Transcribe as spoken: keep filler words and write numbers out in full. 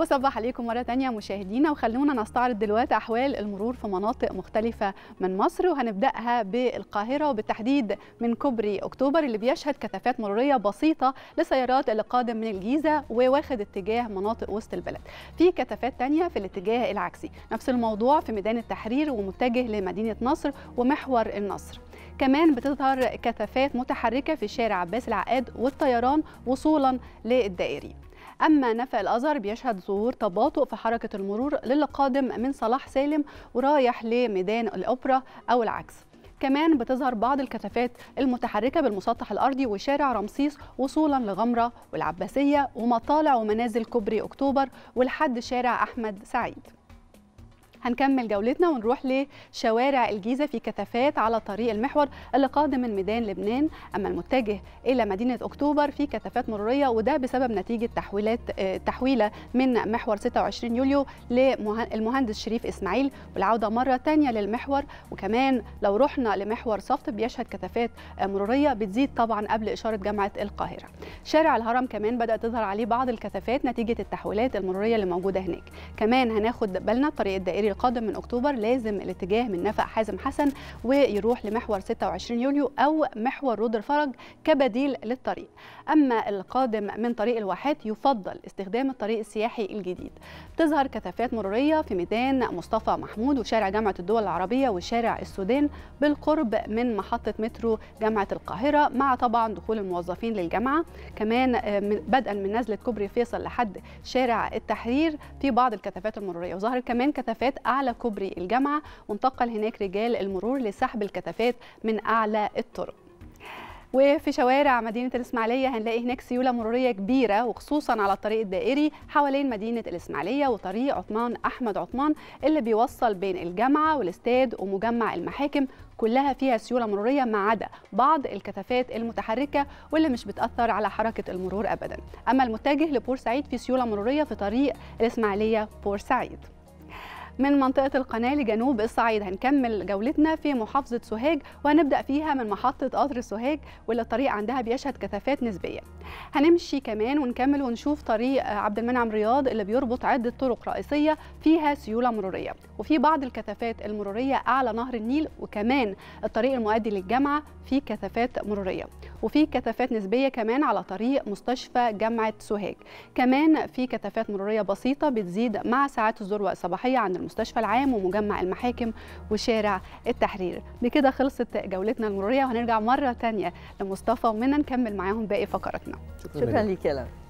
وصباح عليكم مرة تانية مشاهدينا، وخلونا نستعرض دلوقتي أحوال المرور في مناطق مختلفة من مصر، وهنبدأها بالقاهرة وبالتحديد من كوبري أكتوبر اللي بيشهد كثافات مرورية بسيطة لسيارات اللي قادم من الجيزة وواخد اتجاه مناطق وسط البلد. في كثافات تانية في الاتجاه العكسي، نفس الموضوع في ميدان التحرير ومتجه لمدينة نصر ومحور النصر. كمان بتظهر كثافات متحركة في شارع عباس العقاد والطيران وصولا للدائري. أما نفق الأزهر بيشهد ظهور تباطؤ في حركة المرور للي قادم من صلاح سالم ورايح لميدان الأوبرا أو العكس. كمان بتظهر بعض الكثافات المتحركة بالمسطح الأرضي وشارع رمسيس وصولا لغمرة والعباسية ومطالع ومنازل كوبري أكتوبر ولحد شارع أحمد سعيد. هنكمل جولتنا ونروح لشوارع الجيزة في كثافات على طريق المحور اللي قادم من ميدان لبنان، أما المتجه إلى مدينة أكتوبر في كثافات مرورية، وده بسبب نتيجة تحويلات تحويلة من محور ستة وعشرين يوليو للمهندس شريف إسماعيل والعودة مرة تانية للمحور. وكمان لو رحنا لمحور صفت بيشهد كثافات مرورية بتزيد طبعا قبل إشارة جامعة القاهرة. شارع الهرم كمان بدأت تظهر عليه بعض الكثافات نتيجة التحويلات المرورية اللي موجودة هناك. كمان هناخد بالنا الطريق الدائري القادم من أكتوبر لازم الاتجاه من نفق حازم حسن ويروح لمحور ستة وعشرين يوليو أو محور رود الفرج كبديل للطريق. أما القادم من طريق الواحات يفضل استخدام الطريق السياحي الجديد. تظهر كثافات مرورية في ميدان مصطفى محمود وشارع جامعة الدول العربية وشارع السودان بالقرب من محطة مترو جامعة القاهرة، مع طبعا دخول الموظفين للجامعة. كمان بدءا من نزلة كوبري فيصل لحد شارع التحرير في بعض الكثافات المرورية، وظهرت كمان كثافات أعلى كوبري الجامعة، وانتقل هناك رجال المرور لسحب الكثافات من أعلى الطرق. وفي شوارع مدينة الإسماعيلية هنلاقي هناك سيولة مرورية كبيرة، وخصوصا على الطريق الدائري حوالين مدينة الإسماعيلية وطريق عثمان أحمد عثمان اللي بيوصل بين الجامعة والاستاد ومجمع المحاكم، كلها فيها سيولة مرورية ما عدا بعض الكثافات المتحركة واللي مش بتأثر على حركة المرور أبدا. أما المتجه لبورسعيد في سيولة مرورية في طريق الإسماعيلية بورسعيد. من منطقة القناة لجنوب الصعيد هنكمل جولتنا في محافظة سوهاج، وهنبدأ فيها من محطة قطر سوهاج واللي الطريق عندها بيشهد كثافات نسبية. هنمشي كمان ونكمل ونشوف طريق عبد المنعم رياض اللي بيربط عدة طرق رئيسية فيها سيولة مرورية، وفي بعض الكثافات المرورية أعلى نهر النيل، وكمان الطريق المؤدي للجامعة فيه كثافات مرورية، وفي كثافات نسبية كمان على طريق مستشفى جامعة سوهاج. كمان في كثافات مرورية بسيطة بتزيد مع ساعات الذروة الصباحية عند المستشفى العام ومجمع المحاكم وشارع التحرير. بكده خلصت جولتنا المرورية، وهنرجع مرة تانية لمصطفى ومنى نكمل معاهم باقي فقراتنا. شكرا ليك.